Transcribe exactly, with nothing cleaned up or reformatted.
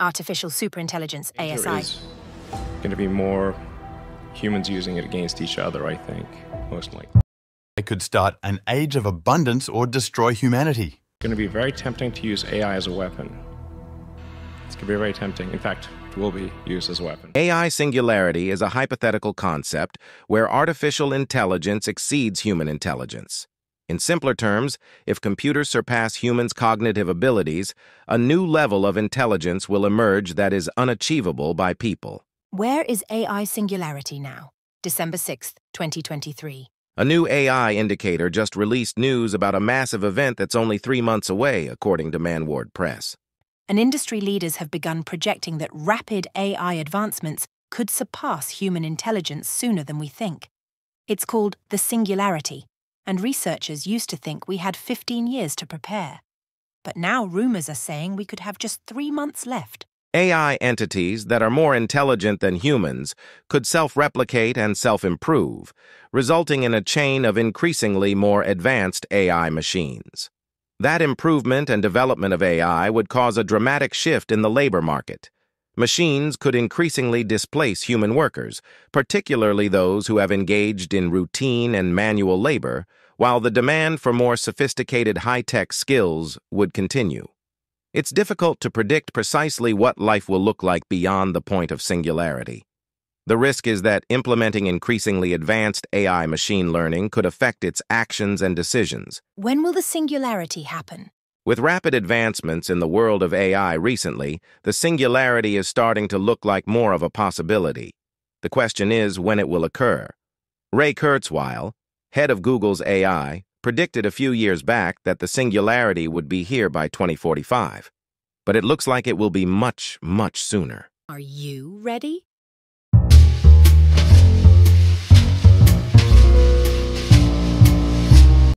artificial superintelligence, A S I. Going to be more humans using it against each other, I think, most likely. It could start an age of abundance or destroy humanity. It's going to be very tempting to use A I as a weapon. It's going to be very tempting. In fact, it will be used as a weapon. A I singularity is a hypothetical concept where artificial intelligence exceeds human intelligence. In simpler terms, if computers surpass humans' cognitive abilities, a new level of intelligence will emerge that is unachievable by people. Where is A I singularity now? December sixth, twenty twenty-three. A new A I indicator just released news about a massive event that's only three months away, according to Manward Press. And industry leaders have begun projecting that rapid A I advancements could surpass human intelligence sooner than we think. It's called the singularity, and researchers used to think we had fifteen years to prepare. But now rumors are saying we could have just three months left. A I entities that are more intelligent than humans could self-replicate and self-improve, resulting in a chain of increasingly more advanced A I machines. That improvement and development of A I would cause a dramatic shift in the labor market. Machines could increasingly displace human workers, particularly those who have engaged in routine and manual labor, while the demand for more sophisticated high-tech skills would continue. It's difficult to predict precisely what life will look like beyond the point of singularity. The risk is that implementing increasingly advanced A I machine learning could affect its actions and decisions. When will the singularity happen? With rapid advancements in the world of A I recently, the singularity is starting to look like more of a possibility. The question is when it will occur. Ray Kurzweil, head of Google's A I, predicted a few years back that the singularity would be here by twenty forty-five, but it looks like it will be much, much sooner. Are you ready?